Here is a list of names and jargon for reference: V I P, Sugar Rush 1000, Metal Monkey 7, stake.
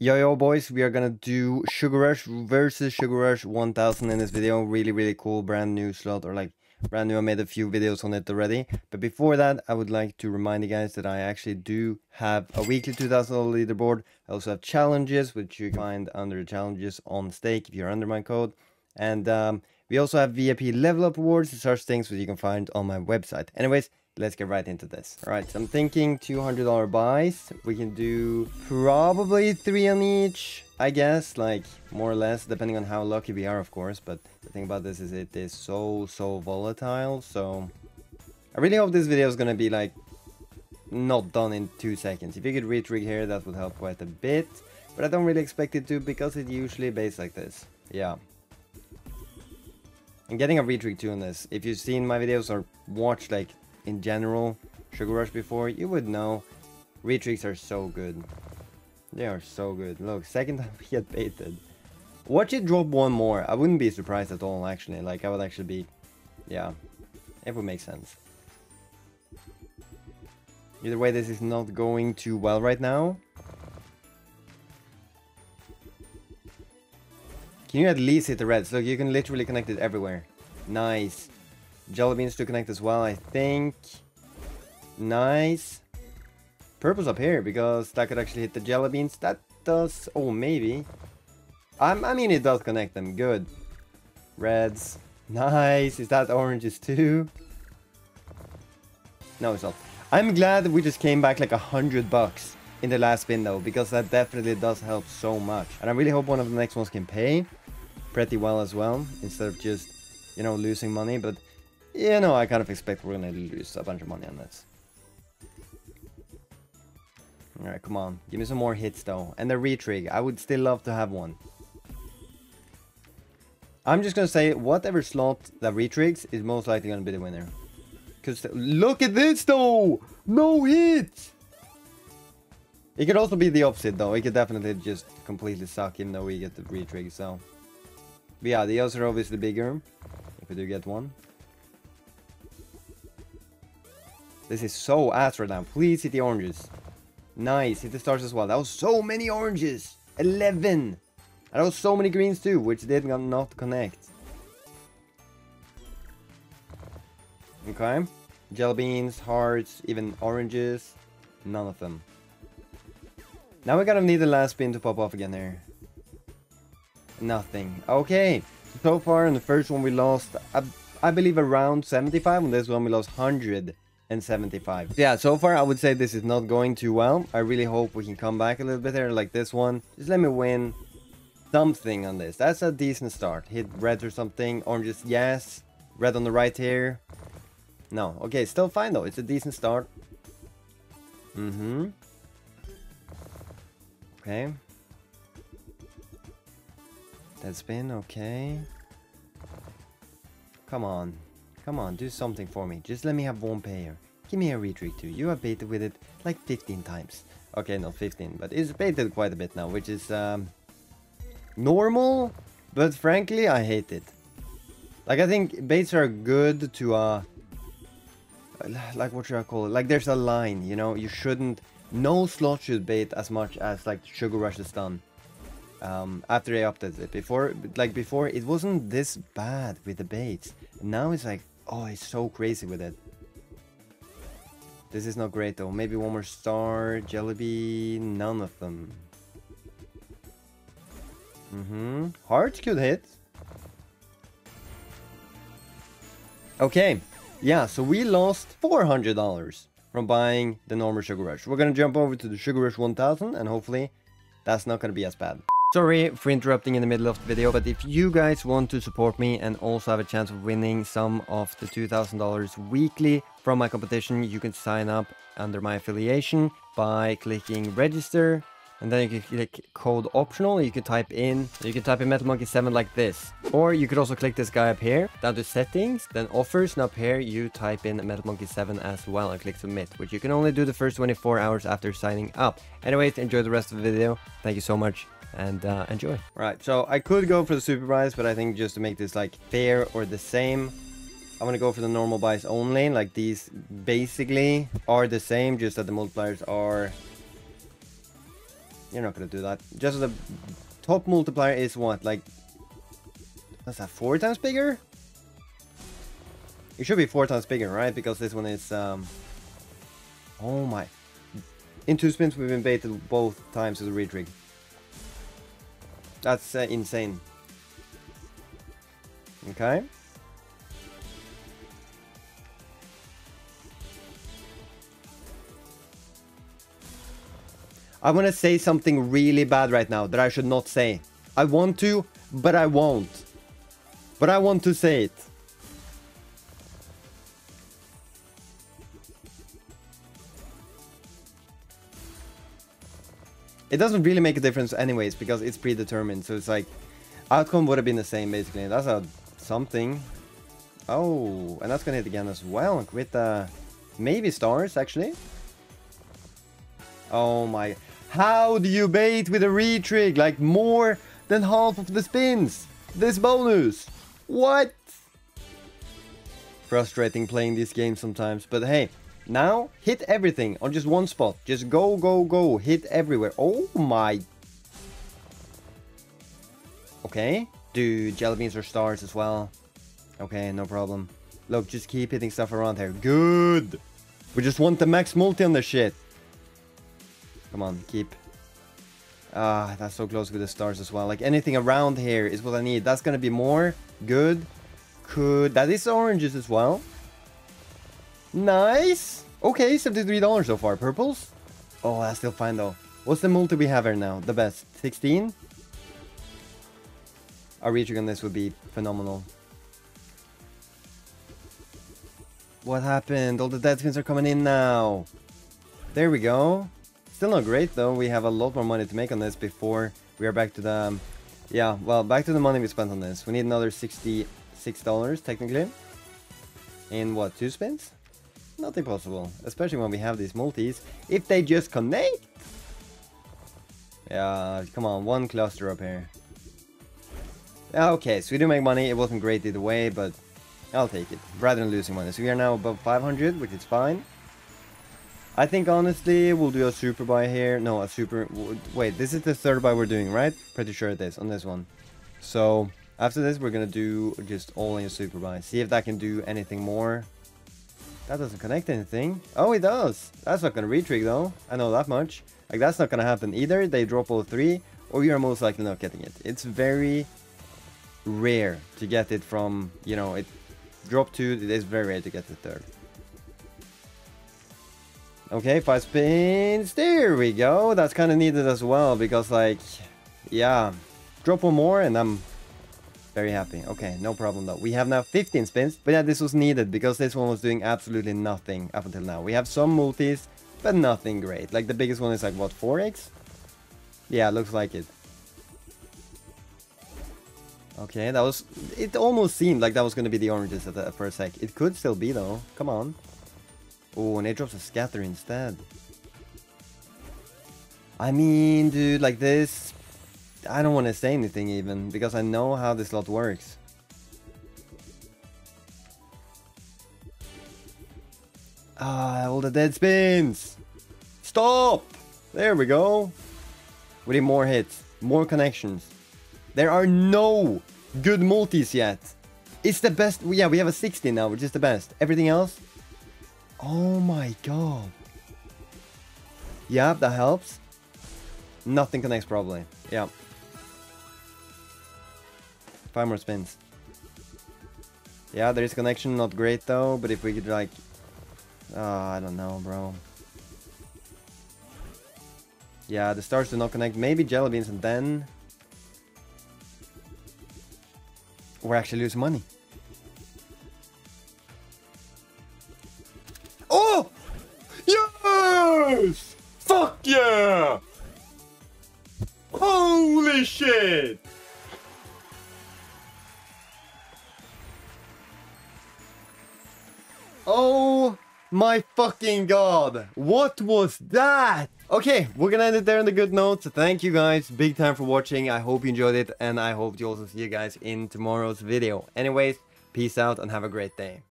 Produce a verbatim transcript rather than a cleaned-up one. Yo yo boys, we are gonna do Sugar Rush versus Sugar Rush one thousand in this video. Really really cool brand new slot, or like brand new. I made a few videos on it already, but before that I would like to remind you guys that I actually do have a weekly two thousand dollar leaderboard. I also have challenges, which you can find under challenges on Stake if you're under my code. And um, we also have V I P level up awards and such things, which you can find on my website. Anyways, let's get right into this. All right, so I'm thinking two hundred dollar buys. We can do probably three on each, I guess, like more or less, depending on how lucky we are, of course. But the thing about this is it is so, so volatile. So I really hope this video is going to be like not done in two seconds. If you could retrig here, that would help quite a bit. But I don't really expect it to, because it usually baits like this. Yeah. And getting a retrig too on this. If you've seen my videos or watched like in general Sugar Rush before, you would know retrigs are so good. They are so good. Look, second time we get baited. Watch it drop one more. I wouldn't be surprised at all, actually. Like, I would actually be, yeah, it would make sense. Either way, this is not going too well right now. Can you at least hit the reds? Look, you can literally connect it everywhere. Nice. Jelly beans to connect as well, I think. Nice. Purple's up here, because that could actually hit the jelly beans. That does... Oh, maybe. I'm, I mean, it does connect them. Good. Reds. Nice. Is that oranges too? No, it's not. I'm glad that we just came back like a hundred bucks in the last spin, though, because that definitely does help so much. And I really hope one of the next ones can pay pretty well as well, instead of just, you know, losing money. But... yeah, no, I kind of expect we're gonna lose a bunch of money on this. Alright, come on. Give me some more hits, though. And the retrig. I would still love to have one. I'm just gonna say, whatever slot that retrigs is most likely gonna be the winner. Because look at this, though! No hits! It could also be the opposite, though. It could definitely just completely suck, even though we get the retrig, so... but yeah, the odds are obviously bigger if we do get one. This is so ass right now. Please hit the oranges. Nice. Hit the stars as well. That was so many oranges. eleven. And that was so many greens too, which did not connect. Okay. Jelly beans, hearts, even oranges. None of them. Now we kind of need the last spin to pop off again here. Nothing. Okay. So far in the first one we lost, I, I believe, around seventy-five. On this one we lost one hundred. And seventy-five. Yeah, so far I would say this is not going too well. I really hope we can come back a little bit here, like this one. Just let me win something on this. That's a decent start. Hit red or something. Oranges, yes. Red on the right here. No. Okay, still fine though. It's a decent start. Mm-hmm. Okay. That's been okay. Come on. Come on, do something for me. Just let me have one pair. Give me a retreat too. You have baited with it like fifteen times. Okay, not fifteen, but it's baited quite a bit now, which is um, normal, but frankly, I hate it. Like, I think baits are good to, uh, like, what should I call it? Like, there's a line, you know? You shouldn't, no slot should bait as much as, like, Sugar Rush has done. Um, after they updated it. Before, like, before, it wasn't this bad with the baits. Now it's like, oh, it's so crazy with it. This is not great though. Maybe one more star, jellybean, none of them. Mm-hmm. Hearts could hit. Okay. Yeah, so we lost four hundred dollars from buying the normal Sugar Rush. We're gonna jump over to the Sugar Rush one thousand, and hopefully that's not gonna be as bad. Sorry for interrupting in the middle of the video, but if you guys want to support me and also have a chance of winning some of the two thousand dollars weekly from my competition, you can sign up under my affiliation by clicking register, and then you can click code optional. You can type in, you can type in Metal Monkey seven like this, or you could also click this guy up here, down to settings, then offers, and up here you type in Metal Monkey seven as well and click submit, which you can only do the first twenty-four hours after signing up. Anyways, enjoy the rest of the video. Thank you so much. And uh, enjoy. All right, so I could go for the super buys, but I think just to make this like fair or the same, I'm gonna go for the normal buys only. Like, these basically are the same, just that the multipliers are You're not gonna do that. Just the top multiplier is what, like, what's that, four times bigger? It should be four times bigger, right? Because this one is um oh my, in two spins we've been baited both times with a retrig. That's uh, insane. Okay. I want to say something really bad right now that I should not say. I want to, but I won't. But I want to say it. It doesn't really make a difference anyways, because it's predetermined. So it's like, outcome would have been the same basically. That's a something. Oh, and that's going to hit again as well with uh, maybe stars actually. Oh my. How do you bait with a retrig? Like more than half of the spins. This bonus. What? Frustrating playing this game sometimes. But hey, now hit everything on just one spot. Just go, go, go. Hit everywhere. Oh my. Okay. Dude, jelly beans are stars as well. Okay, no problem. Look, just keep hitting stuff around here. Good. We just want the max multi on the shit. Come on, keep. Ah, that's so close with the stars as well. Like anything around here is what I need. That's gonna be more. Good. Could. That is oranges as well. Nice. Okay, seventy-three dollars so far. Purples. Oh, that's still fine though. What's the multi we have here now? The best. sixteen. A retrig on this would be phenomenal. What happened? All the dead spins are coming in now. There we go. Still not great though, we have a lot more money to make on this before we are back to the... Um, yeah, well, back to the money we spent on this. We need another sixty-six dollars technically. In what, two spins? Not impossible, especially when we have these multis. If they just connect! Yeah, come on, one cluster up here. Okay, so we do make money, it wasn't great either way, but I'll take it. Rather than losing money. So we are now above five hundred, which is fine. I think honestly we'll do a super buy here. No, a super... Wait, this is the third buy we're doing, right? Pretty sure it is on this one. So after this we're gonna do just all in super buy. See if that can do anything more. That doesn't connect anything. Oh, it does. That's not gonna retrig though. I know that much. Like that's not gonna happen either. They drop all three or you're most likely not getting it. It's very rare to get it from, you know, it dropped two. It is very rare to get the third. Okay, five spins. There we go. That's kind of needed as well because, like, yeah. Drop one more and I'm very happy. Okay, no problem though. We have now fifteen spins. But yeah, this was needed because this one was doing absolutely nothing up until now. We have some multis, but nothing great. Like, the biggest one is, like, what, four X? Yeah, looks like it. Okay, that was... It almost seemed like that was going to be the oranges at the, for a sec. It could still be though. Come on. Oh, and it drops a scatter instead. I mean, dude, like this... I don't want to say anything even, because I know how this lot works. Ah, all the dead spins! Stop! There we go. We need more hits, more connections. There are no good multis yet. It's the best... Yeah, we have a sixteen now, which is the best. Everything else... Oh my god. Yeah, that helps. Nothing connects probably. Yeah. Five more spins. Yeah, there is connection. Not great though. But if we could like... Uh, I don't know, bro. Yeah, the stars do not connect. Maybe jelly beans and then... We're actually losing money. Fuck yeah! Holy shit! Oh my fucking god! What was that? Okay, we're gonna end it there on the good note. So thank you guys big time for watching. I hope you enjoyed it and I hope you also see you guys in tomorrow's video. Anyways, peace out and have a great day.